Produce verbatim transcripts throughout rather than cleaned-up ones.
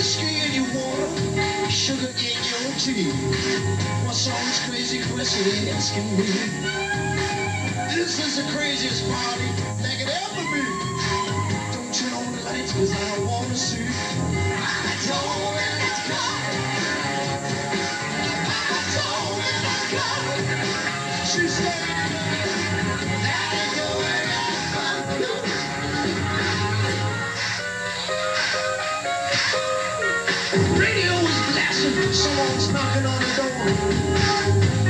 whiskey in your water, sugar in your tea. My song's crazy, Quincy as can be. This is the craziest party that could ever be. Don't turn on the lights, cause I don't wanna see. I don't wanna come. I don't wanna come. She's standing there. Radio is blasting, someone's knocking on the door.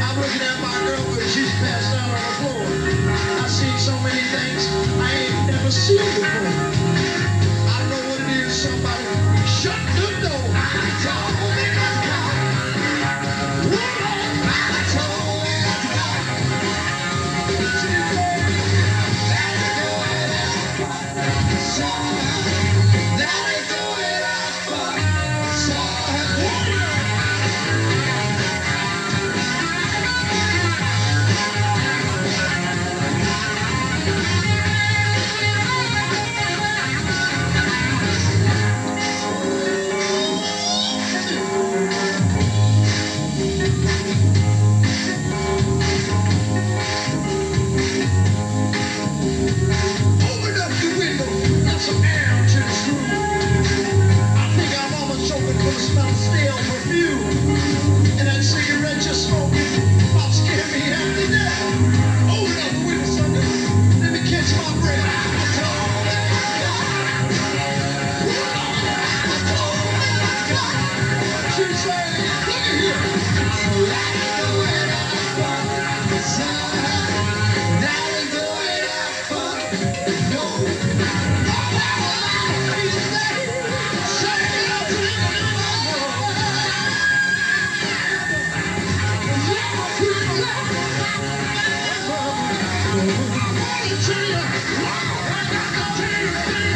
I'm looking at my girl, but she's passed out on the floor. I seen so many things I ain't never seen before. I know what it is, somebody shut the door. I told her to come. I told her to come. She told me that I do it as fuck. Saw her that I do it as fuck. Saw her I'm ready to you. I'm ready to you.